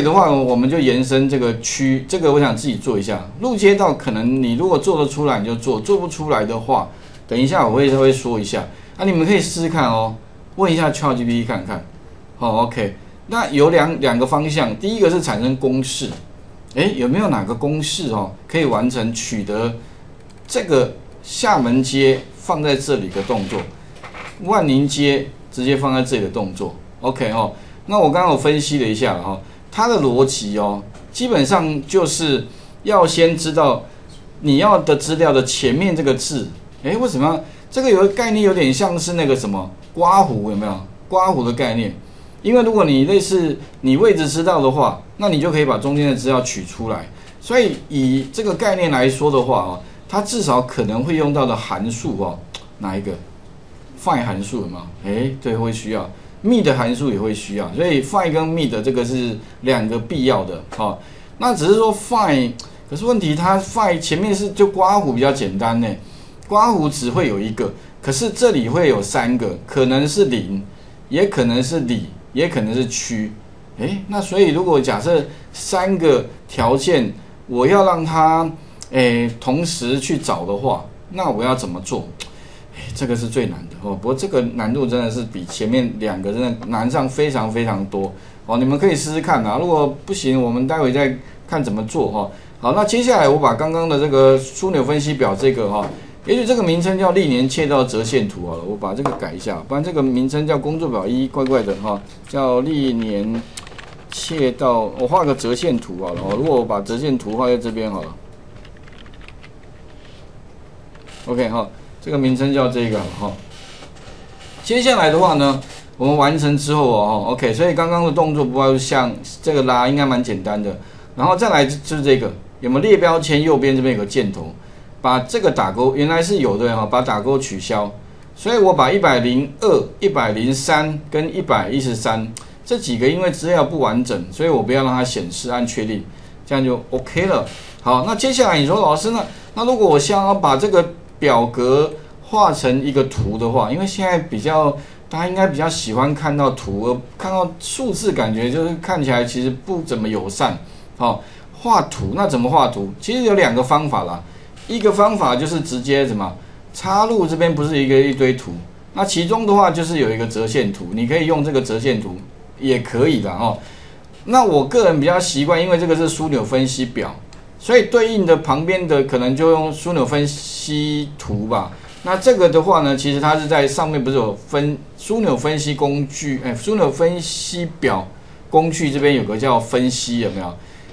轨的话，我们就延伸这个区，这个我想自己做一下。路街道可能你如果做得出来你就做，做不出来的话，等一下我会稍微说一下。啊，你们可以试试看哦，问一下 ChatGPT 看看。好 ，OK。那有两个方向，第一个是产生公式，哎，有没有哪个公式哦可以完成取得这个厦门街放在这里的动作，万宁街直接放在这里的动作 ，OK 哦。那我刚刚有分析了一下哈、哦，它的逻辑哦，基本上就是要先知道你要的资料的前面这个字，哎，为什么这个有个概念有点像是那个什么刮胡有没有？刮胡的概念，因为如果你类似你位置知道的话，那你就可以把中间的资料取出来。所以以这个概念来说的话哦，它至少可能会用到的函数哦，哪一个 ？find 函数有没有？哎，对，会需要。mid 的函数也会需要，所以 find 跟 mid 这个是两个必要的哦。那只是说 find， 可是问题它 find 前面是就刮胡比较简单呢，刮胡只会有一个，可是这里会有三个，可能是零，也可能是里，也可能是区。诶，那所以如果假设三个条件我要让它同时去找的话，那我要怎么做？这个是最难的哦，不过这个难度真的是比前面两个真的难上非常非常多哦。你们可以试试看啊，如果不行，我们待会再看怎么做哦。好，那接下来我把刚刚的这个枢纽分析表这个哈、哦，也许这个名称叫历年切到折线图好了，我把这个改一下，不然这个名称叫工作表一，怪怪的哈、哦，叫历年切到，我画个折线图好了哦。如果我把折线图画在这边好了 ，OK 哈、哦。这个名称叫这个哈。接下来的话呢，我们完成之后哦 ，OK， 所以刚刚的动作不外乎像这个拉，应该蛮简单的。然后再来就是这个，有没有列标签？右边这边有个箭头，把这个打勾，原来是有的哈，把打勾取消。所以我把102、103跟113这几个，因为资料不完整，所以我不要让它显示，按确定，这样就 OK 了。好，那接下来你说老师呢？那如果我想要把这个表格画成一个图的话，因为现在比较大家应该比较喜欢看到图，而看到数字感觉就是看起来其实不怎么友善。好、哦，画图那怎么画图？其实有两个方法啦，一个方法就是直接怎么插入这边不是一堆图，那其中的话就是有一个折线图，你可以用这个折线图也可以啦哦。那我个人比较习惯，因为这个是枢纽分析表。所以对应的旁边的可能就用枢纽分析图吧。那这个的话呢，其实它是在上面不是有分枢纽分析工具，枢纽分析表工具这边有个叫分析，有没有？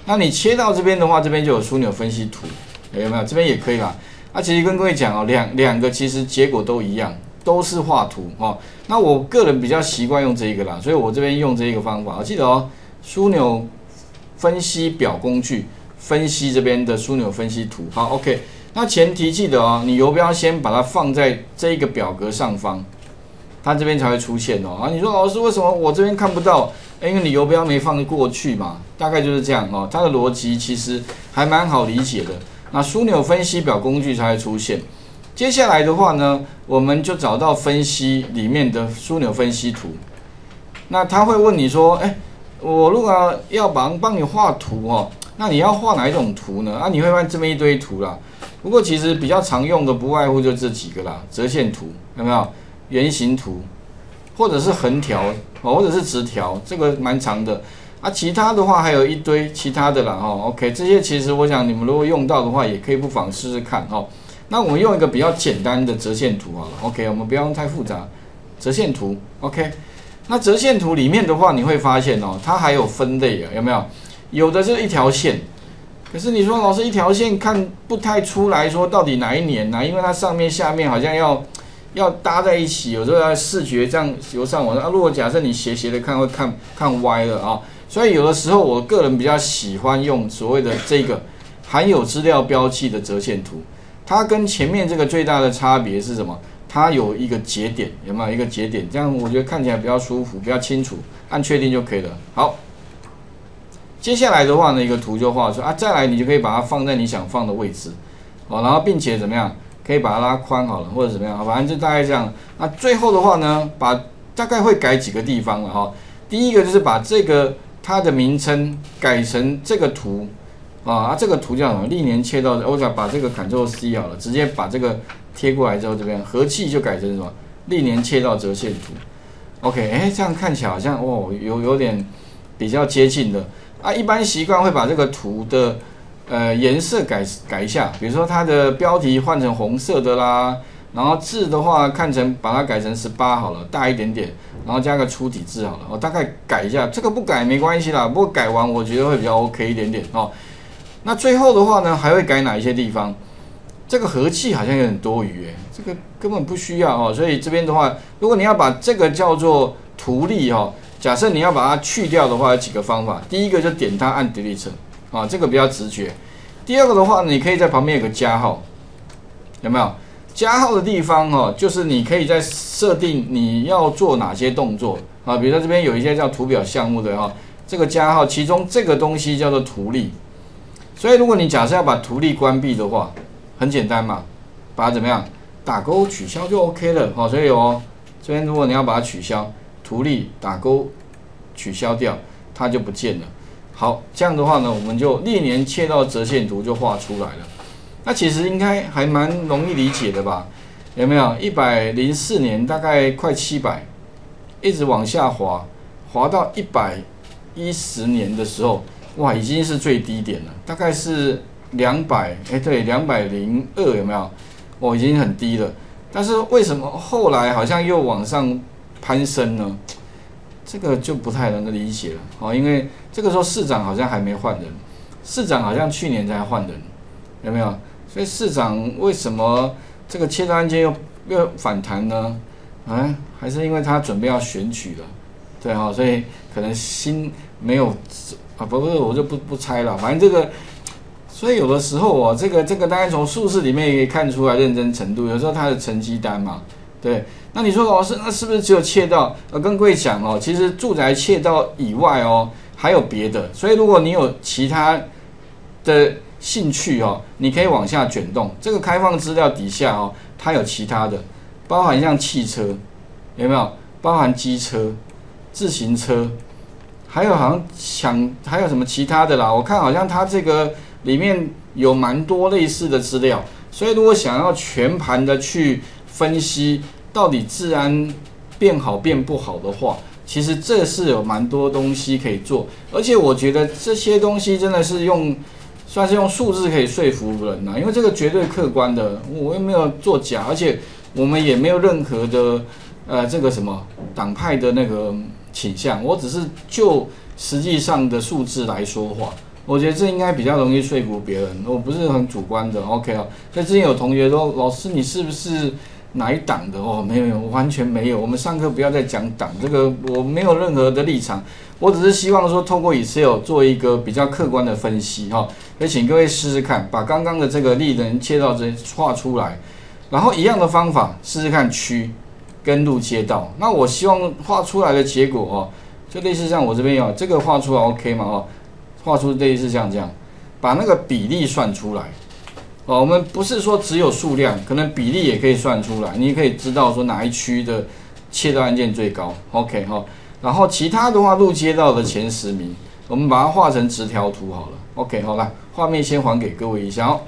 那你切到这边的话，这边就有枢纽分析图，有没有？这边也可以啦。那其实跟各位讲哦，两个其实结果都一样，都是画图哦。那我个人比较习惯用这一个啦，所以我这边用这一个方法。记得哦，枢纽分析表工具。分析这边的枢纽分析图，好 ，OK。那前提记得哦，你游标先把它放在这一个表格上方，它这边才会出现哦。啊，你说老师为什么我这边看不到？因为你游标没放过去嘛，大概就是这样哦。它的逻辑其实还蛮好理解的。那枢纽分析表工具才会出现。接下来的话呢，我们就找到分析里面的枢纽分析图。那他会问你说，哎，我如果要帮你画图哦。那你要画哪一种图呢？啊，你会发现这边一堆图啦。不过其实比较常用的不外乎就这几个啦：折线图有没有？圆形图，或者是横条哦，或者是直条，这个蛮长的。啊，其他的话还有一堆其他的啦哦。OK， 这些其实我想你们如果用到的话，也可以不妨试试看哦。那我们用一个比较简单的折线图好了。OK， 我们不要用太复杂。折线图 ，OK。那折线图里面的话，你会发现哦，它还有分类啊，有没有？有的是一条线，可是你说老师一条线看不太出来说到底哪一年呢、啊？因为它上面下面好像要搭在一起，有时候要视觉这样由上往上啊。如果假设你斜的看，会看歪了啊。所以有的时候我个人比较喜欢用所谓的这个含有资料标记的折线图，它跟前面这个最大的差别是什么？它有一个节点，有没有一个节点？这样我觉得看起来比较舒服，比较清楚，按确定就可以了。好。接下来的话呢，一个图就画出啊，再来你就可以把它放在你想放的位置，哦，然后并且怎么样，可以把它拉宽好了，或者怎么样，反正就大概这样。那最后的话呢，大概会改几个地方了哈、哦。第一个就是把这个它的名称改成这个图啊，这个图叫什么？历年切到，我想把这个Ctrl C 好了，直接把这个贴过来之后，这边和气就改成什么？历年切到折线图。OK， 哎，这样看起来好像哦，有点比较接近的啊。一般习惯会把这个图的颜色改一下，比如说它的标题换成红色的啦。 然后字的话，把它改成18好了，大一点点，然后加个粗体字好了。我大概改一下，这个不改没关系啦。不过改完我觉得会比较 OK 一点点哦。那最后的话呢，还会改哪一些地方？这个和气好像有点多余诶，这个根本不需要哦。所以这边的话，如果你要把这个叫做图例哦，假设你要把它去掉的话，有几个方法。第一个就点它按 delete 啊，这个比较直觉。第二个的话呢，你可以在旁边有个加号，有没有？ 加号的地方哦，就是你可以在设定你要做哪些动作啊，比如说这边有一些叫图表项目的哈、哦，这个加号，其中这个东西叫做图例，所以如果你假设要把图例关闭的话，很简单嘛，把它怎么样打勾取消就 OK 了哦。所以哦，这边如果你要把它取消，图例打勾取消掉，它就不见了。好，这样的话呢，我们就历年切到折线图就画出来了。 那其实应该还蛮容易理解的吧？有没有？ 104年大概快700，一直往下滑，滑到110年的时候，哇，已经是最低点了，大概是200，哎，对，202有没有？哦，已经很低了。但是为什么后来好像又往上攀升呢？这个就不太能理解了哦，因为这个时候市长好像还没换人，市长好像去年才换人，有没有？ 所以市长为什么这个切到按键又反弹呢？啊，还是因为他准备要选举了，对哈、哦，所以可能心没有啊，不是我就不猜了，反正这个，所以有的时候哦，这个大概从数字里面也可以看出来认真程度，有时候它的成绩单嘛，对，那你说老师那是不是只有切到？跟各位讲哦，其实住宅切到以外哦，还有别的，所以如果你有其他的 兴趣哦，你可以往下卷动。这个开放资料底下哦，它有其他的，包含像汽车，有没有？包含机车、自行车，还有好像还有什么其他的啦？我看好像它这个里面有蛮多类似的资料，所以如果想要全盘的去分析到底治安变好变不好的话， 其实这是有蛮多东西可以做，而且我觉得这些东西真的是算是用数字可以说服人呐、啊，因为这个绝对客观的，我又没有作假，而且我们也没有任何的这个什么党派的那个倾向，我只是就实际上的数字来说话，我觉得这应该比较容易说服别人，我不是很主观的。OK 啊，所以之前有同学说，老师你是不是 哪一党的哦？没有，我完全没有。我们上课不要再讲党，这个我没有任何的立场，我只是希望说透过 Excel 做一个比较客观的分析哈。所以请各位试试看，把刚刚的这个历年切到这画出来，然后一样的方法试试看区跟路街道。那我希望画出来的结果哦，就类似像我这边哦，这个画出来 OK 嘛哦，画出类似像这样，把那个比例算出来。 哦，我们不是说只有数量，可能比例也可以算出来，你可以知道说哪一区的切到案件最高。OK 哈、哦，然后其他的话，路街道的前10名，我们把它画成直条图好了。OK 好了，画面先还给各位一下哦。